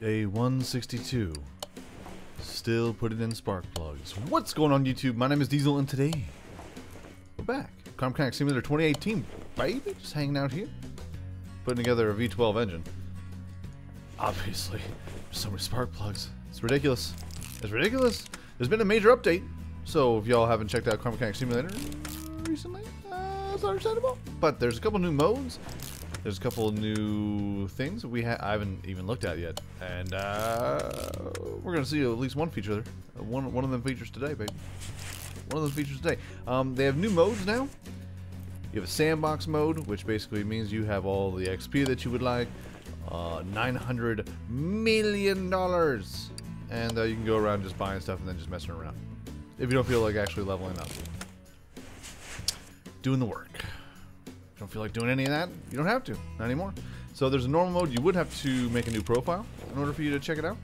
Day 162. Still putting in spark plugs. What's going on, YouTube? My name is Diesel, and today we're back. Car Mechanic Simulator 2018, baby. Just hanging out here. Putting together a V12 engine. Obviously, there's so many spark plugs. It's ridiculous. It's ridiculous. There's been a major update. So if y'all haven't checked out Car Mechanic Simulator recently, it's understandable. But there's a couple new modes. There's a couple of new things that I haven't even looked at yet, and we're gonna see at least one feature there. One of them features today, baby. One of those features today. They have new modes now. You have a sandbox mode, which basically means you have all the XP that you would like. $900 million, and you can go around just buying stuff and then just messing around if you don't feel like actually leveling up, doing the work. Don't feel like doing any of that, you don't have to, not anymore. So there's a normal mode. You would have to make a new profile in order for you to check it out,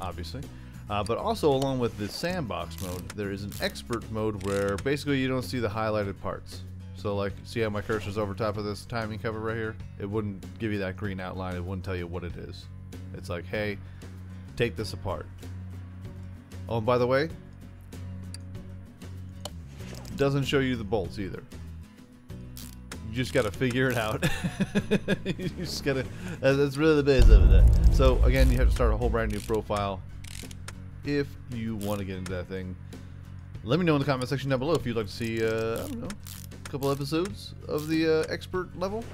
obviously. But also along with the sandbox mode, there is an expert mode where basically you don't see the highlighted parts. So like, see how my cursor's over top of this timing cover right here? It wouldn't give you that green outline, it wouldn't tell you what it is. It's like, hey, take this apart. Oh, and by the way, it doesn't show you the bolts either. You just gotta figure it out. You just gotta, that's really the base of it. So again, you have to start a whole brand new profile if you want to get into that thing. Let me know in the comment section down below if you'd like to see I don't know, a couple episodes of the expert level.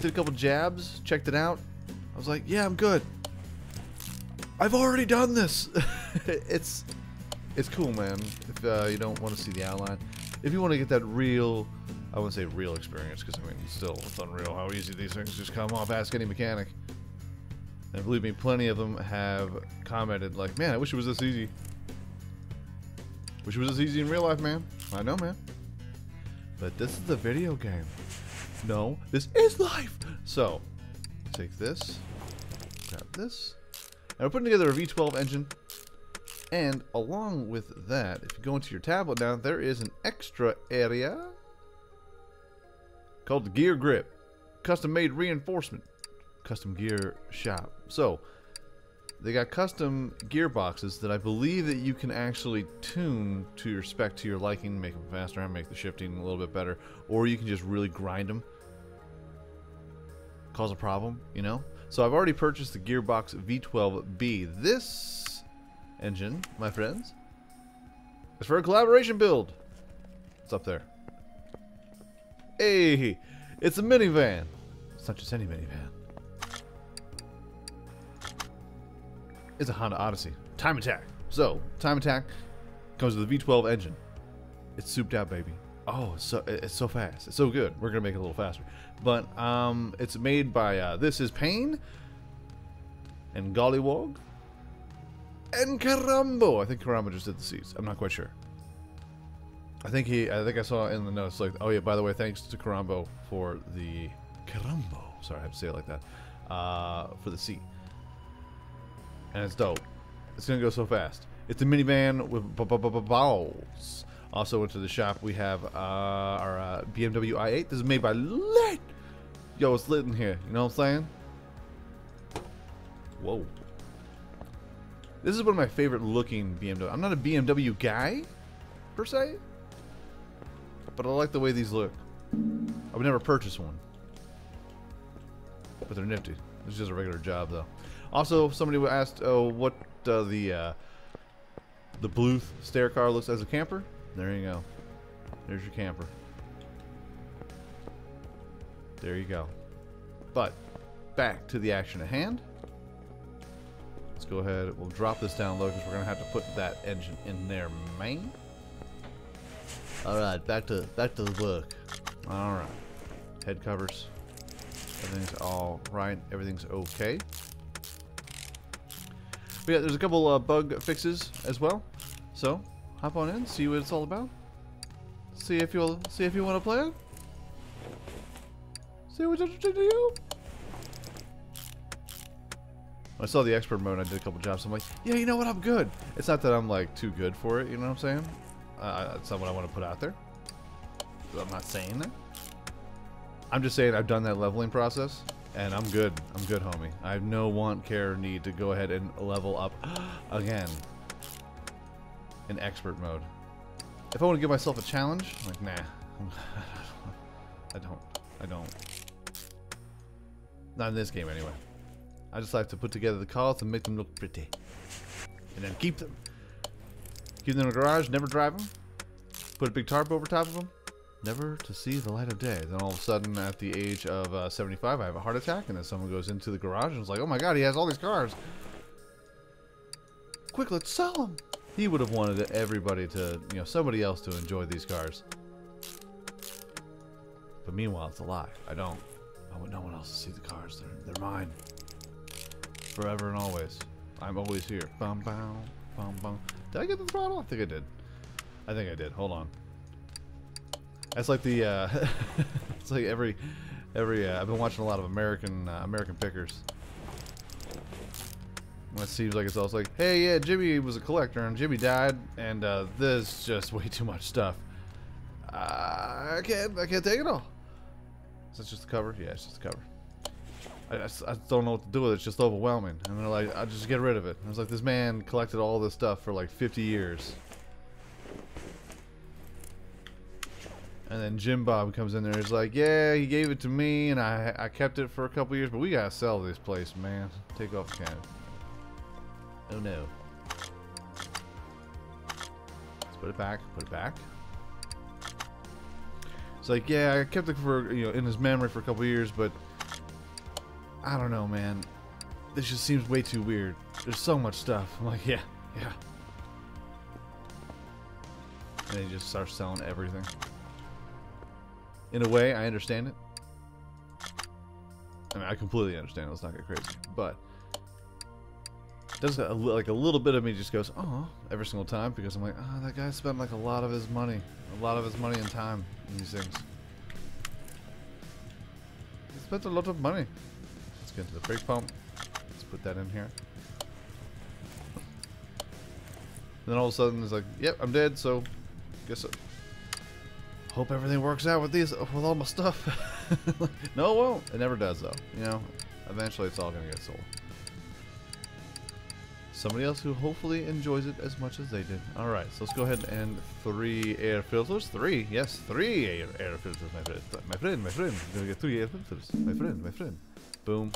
Did a couple jabs, checked it out. I was like, yeah, I'm good. I've already done this. it's cool, man. If you don't want to see the outline, if you want to get that real, I wouldn't say real experience, because I mean, still, it's unreal how easy these things just come off. Ask any mechanic. And believe me, plenty of them have commented like, man, I wish it was this easy. Wish it was this easy in real life, man. I know, man. But this is a video game. No, this is life. So, take this, grab this. Now we're putting together a V12 engine. And along with that, if you go into your tablet now, there is an extra area called the Gear Grip, custom made reinforcement, custom gear shop. So they got custom gearboxes that I believe that you can actually tune to your spec, to your liking, make them faster and make the shifting a little bit better, or you can just really grind them, cause a problem, you know. So I've already purchased the gearbox V12B. This engine, my friends, is for a collaboration build. It's up there. Hey, it's a minivan. It's not just any minivan. It's a Honda Odyssey. Time Attack. So, Time Attack comes with a V12 engine. It's souped out, baby. Oh, it's so fast. It's so good. We're going to make it a little faster. But it's made by, this is Pain and Gollywog and Carambo. I think Carambo just did the seats. I'm not quite sure. I think I saw in the notes like, oh yeah, by the way, thanks to Carambo for the Carambo. Sorry, I have to say it like that. For the seat. And it's dope. It's gonna go so fast. It's a minivan with Bubba Vons. Also into the shop we have our BMW i8. This is made by Lit. Yo, it's lit in here. You know what I'm saying? Whoa. This is one of my favorite looking BMW. I'm not a BMW guy per se, but I like the way these look. I would never purchase one, but they're nifty. It's just a regular job though. Also, somebody asked what the blue stair car looks as a camper. There you go. There's your camper. There you go. But back to the action at hand. Let's go ahead. We'll drop this down low because we're gonna have to put that engine in there, man. All right, back to the work. All right, head covers. Everything's all right. Everything's okay. But yeah, there's a couple bug fixes as well. So hop on in, see what it's all about. See if you want to play it. See what's interesting to you. When I saw the expert mode, I did a couple jobs. I'm like, yeah, you know what? I'm good. It's not that I'm like too good for it. You know what I'm saying? That's not what I want to put out there. I'm not saying that. I'm just saying I've done that leveling process and I'm good. I'm good, homie. I have no want, care, or need to go ahead and level up again in expert mode. If I want to give myself a challenge, I'm like, nah. I don't. Not in this game, anyway. I just like to put together the cars and make them look pretty. And then keep them. Keep them in the garage, never drive them. Put a big tarp over top of them. Never to see the light of day. Then all of a sudden, at the age of 75, I have a heart attack, and then someone goes into the garage and is like, oh my god, he has all these cars. Quick, let's sell them. He would have wanted everybody to, you know, somebody else to enjoy these cars. But meanwhile, it's a lie. I want no one else to see the cars. They're mine. Forever and always. I'm always here. Bum, bum, bum, bum. Did I get the throttle? I think I did. I think I did. Hold on. That's like the, it's like every, I've been watching a lot of American Pickers. And it seems like it's always like, hey, yeah, Jimmy was a collector and Jimmy died and, there's just way too much stuff. I can't take it all. Is that just the cover? Yeah, it's just the cover. I don't know what to do with it. It's just overwhelming. And they're like, I'll just get rid of it. And I was like, this man collected all this stuff for like 50 years. And then Jim Bob comes in there and he's like, yeah, he gave it to me and I kept it for a couple years, but we gotta sell this place, man. Take off the cannon. Oh no. Let's put it back, put it back. It's like, yeah, I kept it for, you know, in his memory for a couple years, but I don't know, man. This just seems way too weird. There's so much stuff. I'm like, yeah, yeah. And he just starts selling everything. In a way, I understand it. I mean, I completely understand it. Let's not get crazy. But does like a little bit of me just goes, oh, every single time, because I'm like, oh, that guy spent like a lot of his money and time in these things. He spent a lot of money. Let's get into the brake pump. Let's put that in here. And then all of a sudden, it's like, yep, I'm dead. So, guess so. Hope everything works out with these, with all my stuff. No, it won't. It never does, though. You know, eventually it's all gonna get sold. Somebody else who hopefully enjoys it as much as they did. All right, so let's go ahead and 3 air filters. 3, yes, 3 air filters, my friend. My friend. We're gonna get 3 air filters, my friend. Boom.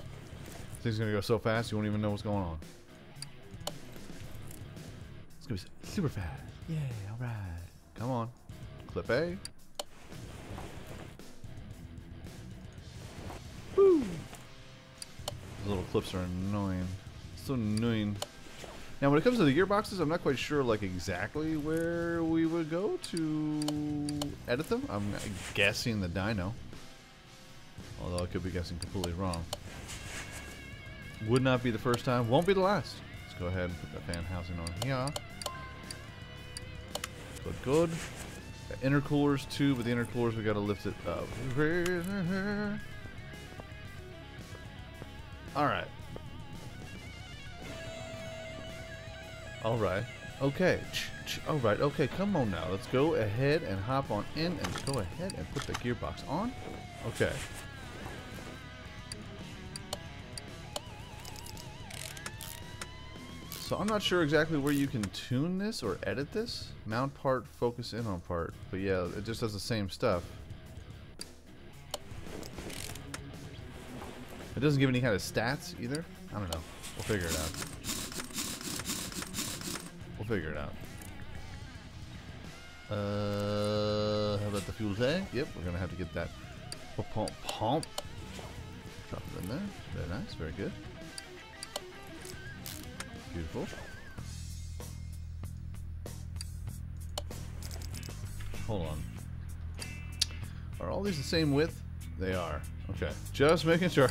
Things are gonna go so fast you won't even know what's going on. It's gonna be super fast. Yeah. All right. Come on. Clip A. Woo! Those little clips are annoying. So annoying. Now, when it comes to the gearboxes, I'm not quite sure, like, exactly where we would go to edit them. I'm guessing the dyno. Although I could be guessing completely wrong. Would not be the first time. Won't be the last. Let's go ahead and put the fan housing on here. Good, good. Got intercoolers, too, but the intercoolers, we got to lift it up. Alright. Alright. Okay. Alright. Okay, come on now. Let's go ahead and hop on in and go ahead and put the gearbox on. Okay. So I'm not sure exactly where you can tune this or edit this. Mount part, focus in on part. But yeah, it just does the same stuff. It doesn't give any kind of stats either. I don't know. We'll figure it out. Figure it out. How about the fuel tank? Yep, we're gonna have to get that pump. Drop it in there. Very nice, very good. Beautiful. Hold on. Are all these the same width? They are. Okay. Just making sure.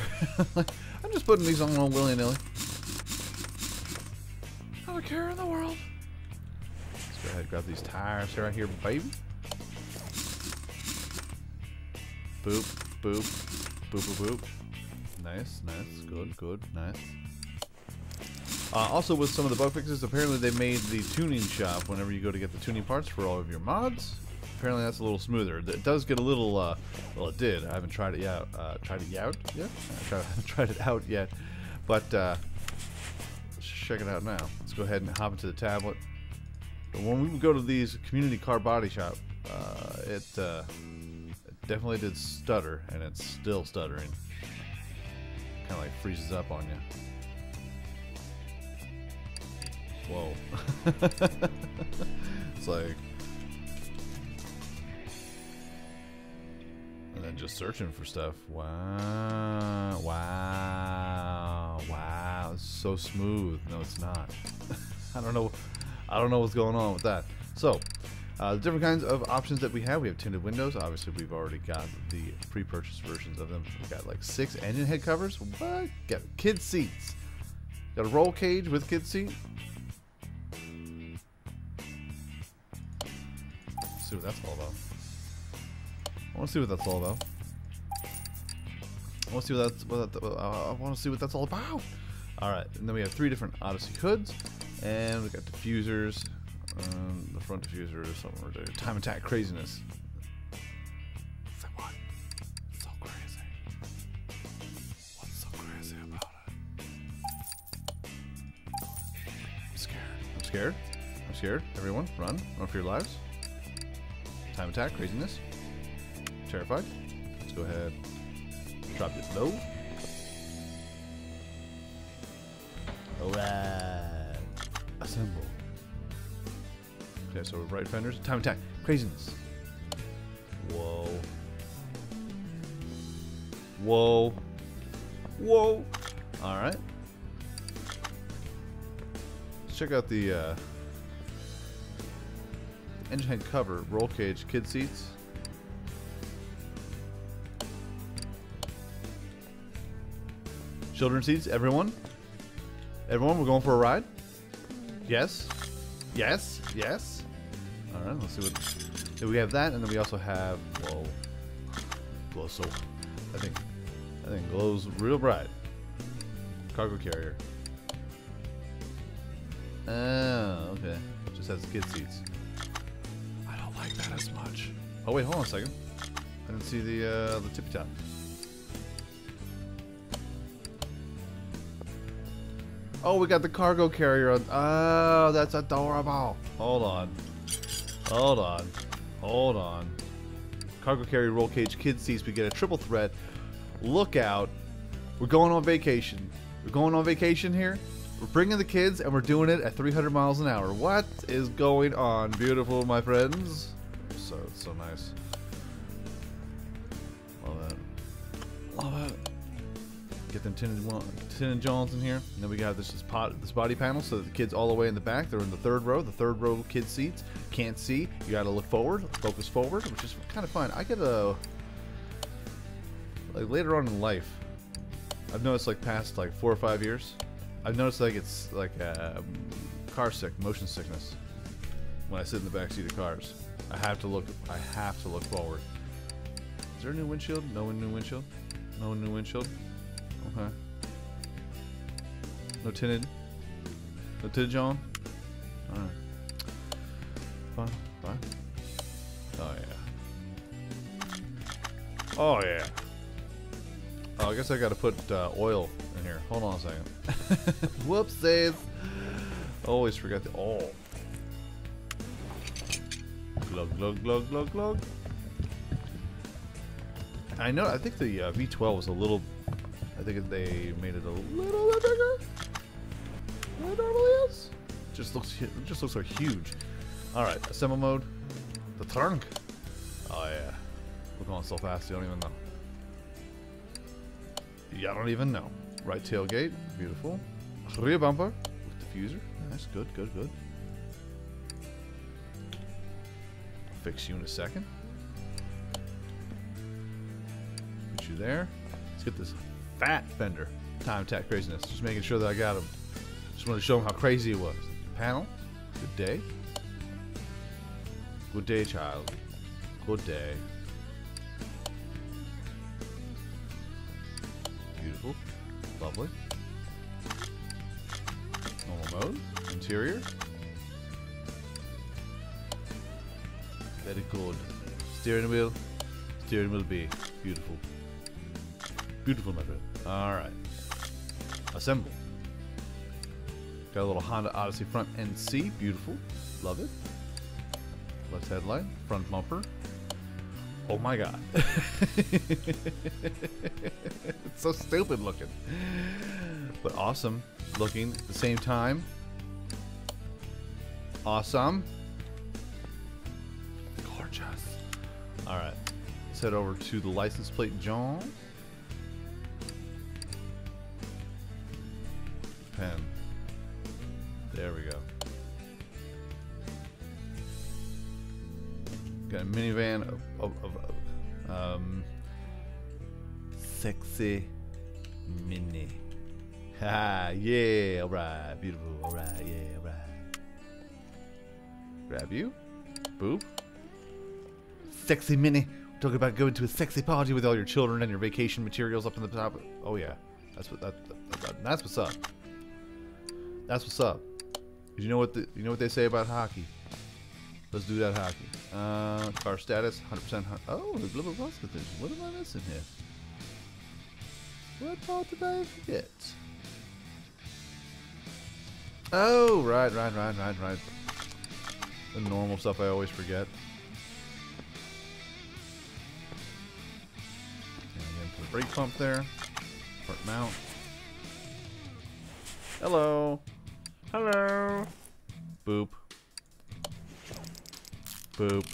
I'm just putting these on all willy-nilly. I don't care in the world. Go ahead, grab these tires right here, baby. Boop, boop, boop, boop, boop. Nice, nice, good, good, nice. Also, with some of the bug fixes, apparently they made the tuning shop, whenever you go to get the tuning parts for all of your mods, apparently that's a little smoother. It does get a little, well, it did. I haven't tried it yet. I haven't tried it out yet, but let's check it out now. Let's go ahead and hop into the tablet. But when we would go to these community car body shop, it definitely did stutter, and it's still stuttering. Kind of like freezes up on you. Whoa. It's like... And then just searching for stuff. Wow. Wow. Wow. It's so smooth. No, it's not. I don't know. I don't know what's going on with that. So, the different kinds of options that we have. We have tinted windows. Obviously, we've already got the pre-purchased versions of them. We've got like 6 engine head covers. What? Got kid seats. Got a roll cage with kid seat. Let's see what that's all about. I want to see what that's all about. I want to see what that's. I want to see what that's all about. All right, and then we have 3 different Odyssey hoods. And we got diffusers, the front diffuser is something ridiculous. Time attack craziness. It's like, what? It's so crazy. What's so crazy about it? I'm scared. I'm scared. I'm scared. Everyone, run for your lives. Time attack craziness. Terrified. Let's go ahead. Drop it low. Alright. Assemble. Okay, so right fenders. Time attack. Craziness. Whoa. Whoa. Whoa. Alright. Let's check out the engine head cover, roll cage, kid seats. Children's seats, everyone. Everyone, we're going for a ride. Yes. Yes. Yes. All right. Let's see what we have that, and then we also have. Whoa. Glow soap. I think glows real bright. Cargo carrier. Oh. Okay. Just has kid seats. I don't like that as much. Oh wait. Hold on a second. I didn't see the tippy top. Oh, we got the cargo carrier on. Oh, that's adorable. Hold on. Hold on. Hold on. Cargo carrier, roll cage, kid seats. We get a triple threat. Look out. We're going on vacation. We're going on vacation here. We're bringing the kids, and we're doing it at 300 miles an hour. What is going on? Beautiful, my friends. So nice. Love that. Love it. Get them tinted Johns in here, and then we got this body panel, so that the kids all the way in the back. They're in the 3rd row. The 3rd row kid seats can't see. You got to look forward, focus forward, which is kind of fun. I get a like later on in life, I've noticed like past like 4 or 5 years, I've noticed like it's like car sick, motion sickness. When I sit in the back seat of cars, I have to look forward. Is there a new windshield? No new windshield. No new windshield. Okay. No tinted John? Alright. Fine, fine. Oh yeah. Oh yeah. Oh, I guess I gotta put oil in here. Hold on a second. Whoopsies! Always forget the oil. Glug, glug, glug, glug, glug. I know, I think the V12 was a little... I think they made it a little bit bigger than it normally is. Just looks so huge. All right, assemble mode. The trunk. Oh yeah, we're going so fast you don't even know. Yeah, I don't even know. Right tailgate, beautiful. Rear bumper with diffuser. Nice, good, good, good. I'll fix you in a second. Put you there. Let's get this. Fat fender. Time attack craziness. Just making sure that I got him. Just wanted to show him how crazy it was. Panel. Good day. Good day, child. Good day. Beautiful. Lovely. Normal mode. Interior. Very cold. Steering wheel B. Beautiful. Beautiful, my friend. Alright. Assemble. Got a little Honda Odyssey front end C. Beautiful. Love it. Left headlight. Front bumper. Oh my god. It's so stupid looking. But awesome looking at the same time. Awesome. Gorgeous. Alright. Let's head over to the license plate, John. Pen. There we go. Got a minivan of sexy mini. Ha, yeah, alright, beautiful, alright, yeah, alright. Grab you. Boop. Sexy mini. We're talking about going to a sexy party with all your children and your vacation materials up in the top. Oh yeah. That's what's up. That's what's up. You know what they say about hockey. Let's do that hockey. Car status, 100%. Oh, the Bubba Vons condition. What am I missing here? What part did I forget? Oh, right. The normal stuff I always forget. And then put the brake pump there. Front mount. Hello. Hello. Boop. Boop.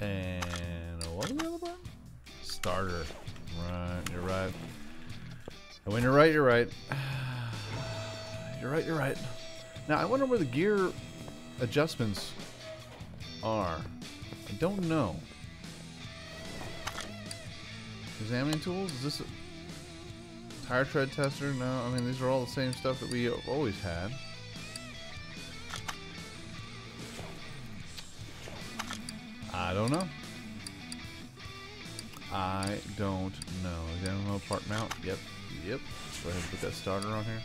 And what was the other button? Starter. Right, you're right. And when you're right, you're right. You're right. Now I wonder where the gear adjustments are. I don't know. Examining tools? Is this a tire tread tester? No, I mean these are all the same stuff that we have always had. I don't know. Is that a part mount? Yep. Go ahead and put that starter on here.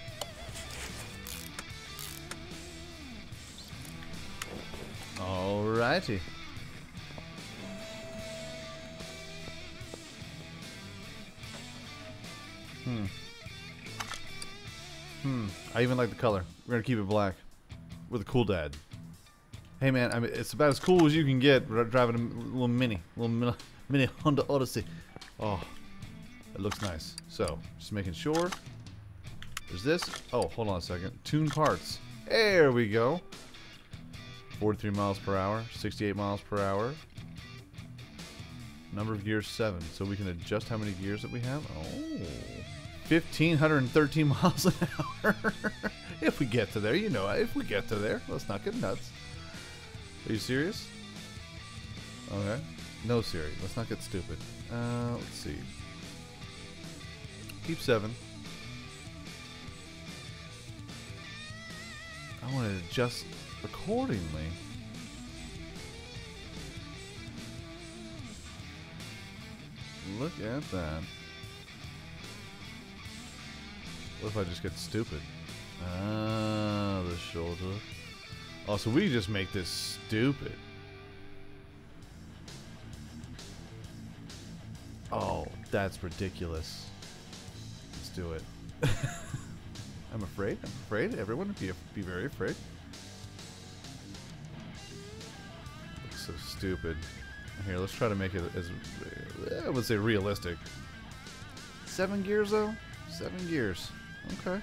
Alrighty. I even like the color. We're gonna keep it black. We're the cool dad. Hey man, I mean, it's about as cool as you can get driving a little mini Honda Odyssey. Oh, it looks nice. So, just making sure. There's this. Oh, hold on a second. Tune parts. There we go. 43 miles per hour, 68 miles per hour. Number of gears 7. So we can adjust how many gears that we have. Oh, 1,513 miles an hour. If we get to there, you know, if we get to there. Let's not get nuts. Are you serious? Okay. No, Siri. Let's not get stupid. Let's see. Keep 7. I want to adjust accordingly. Look at that. What if I just get stupid? Ah, the shoulder. Oh, so we just make this stupid. Oh, that's ridiculous. Let's do it. I'm afraid. Everyone would be very afraid. Looks so stupid. Here, let's try to make it as, I would say, realistic. 7 gears, though? 7 gears. Okay.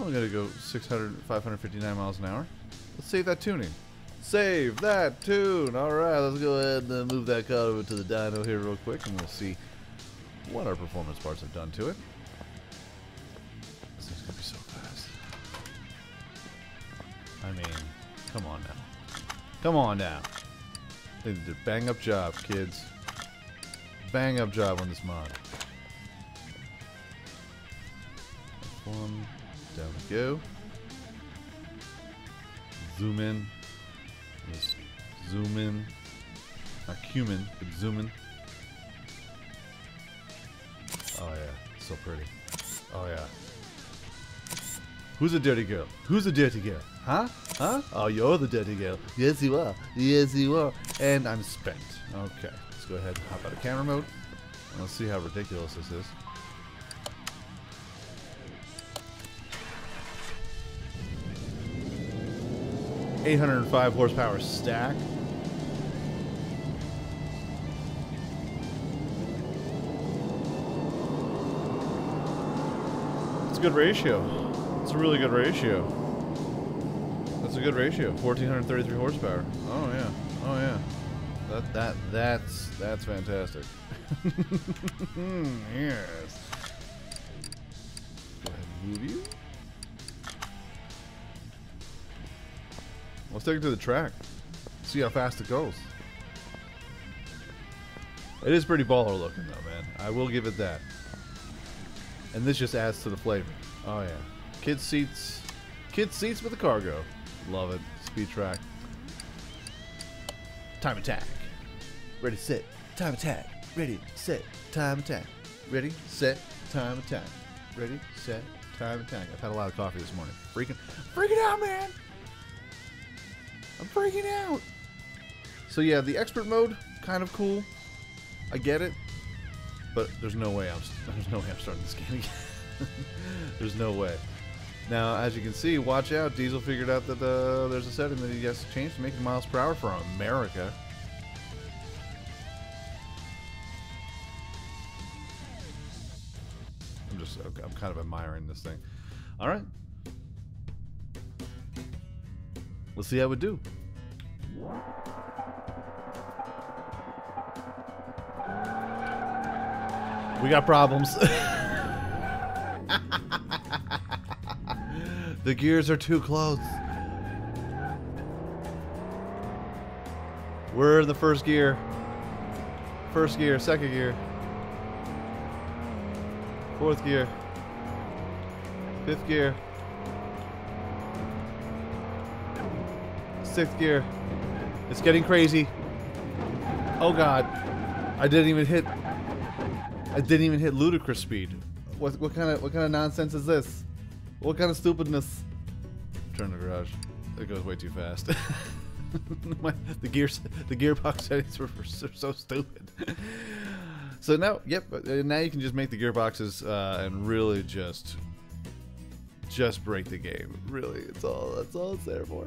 I'm gonna go 559 miles an hour. Let's save that tuning. Save that tune. All right, let's go ahead and move that car over to the dyno here real quick, and we'll see what our performance parts have done to it. This is gonna be so fast. I mean, come on now. Come on now. They did a bang up job, kids. Bang up job on this mod. F1. Down we go. Zoom in. Just zoom in. Not cumin, but zoom in. Oh yeah, so pretty. Oh yeah. Who's a dirty girl? Who's a dirty girl? Huh? Huh? Oh, you're the dirty girl. Yes, you are. Yes, you are. And I'm spent. Okay. Let's go ahead and hop out of camera mode. Let's see how ridiculous this is. .805 horsepower stack. It's a good ratio. It's a really good ratio. That's a good ratio. 1,433 horsepower. Oh yeah. Oh yeah. That's fantastic. Yes. Go ahead and move you. Let's take it to the track. See how fast it goes. It is pretty baller looking though, man. I will give it that. And this just adds to the flavor. Oh yeah. Kids seats with the cargo. Love it. Speed track. Time attack. Ready, set, time attack. Ready, set, time attack. Ready, set, time attack. Ready, set, time attack. I've had a lot of coffee this morning. Freaking out, man. I'm freaking out. So yeah, the expert mode, kind of cool. I get it, but there's no way I'm starting this game again. There's no way. Now, as you can see, watch out. Diesel figured out that there's a setting that he has to change to make the miles per hour for America. I'm kind of admiring this thing. All right. Let's see how it do. We got problems. The gears are too close. We're in the first gear. First gear, second gear. Fourth gear. Fifth gear. Sixth gear. It's getting crazy. Oh god. I didn't even hit ludicrous speed. What kind of nonsense is this? What kind of stupidness? Turn the garage. It goes way too fast. the gearbox settings were so stupid. So now, yep, now you can just make the gearboxes and really just break the game. Really, that's all it's there for.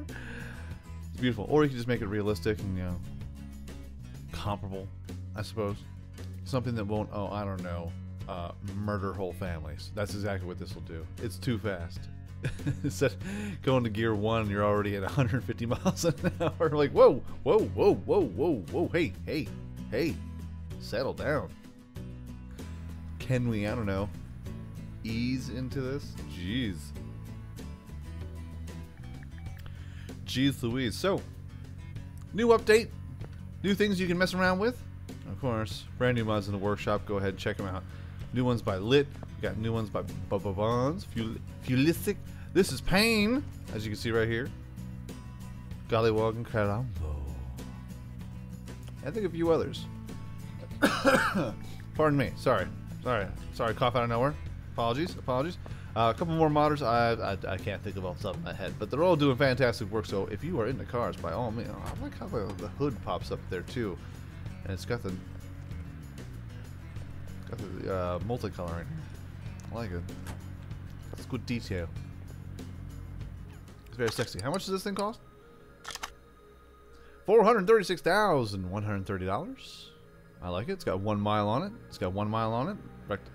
It's beautiful. Or you can just make it realistic and, you know, comparable, I suppose. Something that won't, oh, I don't know, murder whole families. That's exactly what this will do. It's too fast. Instead of going to gear one, you're already at 150 miles an hour. Like, whoa, whoa, whoa, whoa, whoa, whoa. Hey, hey, hey, settle down. Can we, I don't know, ease into this? Jeez. Jeez Louise. So, new update, new things you can mess around with. Of course, brand new mods in the workshop. Go ahead and check them out. New ones by Lit. We got new ones by Bubba Vons, Fulistic. This is Pain, as you can see right here. Gollywog and Carambo. I think a few others. Pardon me. Sorry. Cough out of nowhere. Apologies. A couple more modders I can't think of off the top of my head, but they're all doing fantastic work. So if you are into cars, by all means, I like how the hood pops up there too, and it's got the multicoloring. I like it. It's good detail. It's very sexy. How much does this thing cost? $436,130. I like it. It's got 1 mile on it. Wrecked.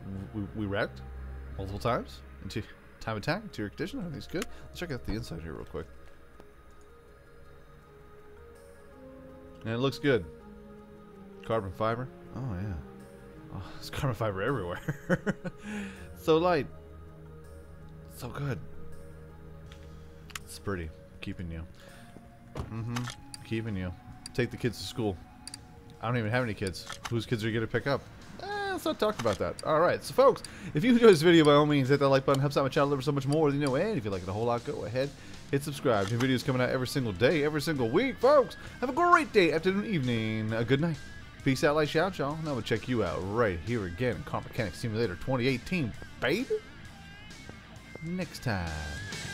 We wrecked. Multiple times. Into time attack, interior condition, everything's good. Let's check out the inside here real quick. And it looks good. Carbon fiber. Oh yeah. Oh, there's carbon fiber everywhere. So light. So good. It's pretty. Keeping you. Mm-hmm. Keeping you. Take the kids to school. I don't even have any kids. Whose kids are you gonna pick up? Let's not talk about that. Alright, so folks, if you enjoyed this video, by all means, hit that like button. Helps out my channel ever so much more than you know. And if you like it a whole lot, go ahead, hit subscribe. New videos coming out every single day, every single week. Folks, have a great day, afternoon, evening. A good night. Peace out, like, shout, y'all. And I will check you out right here again in Car Mechanic Simulator 2018, baby. next time.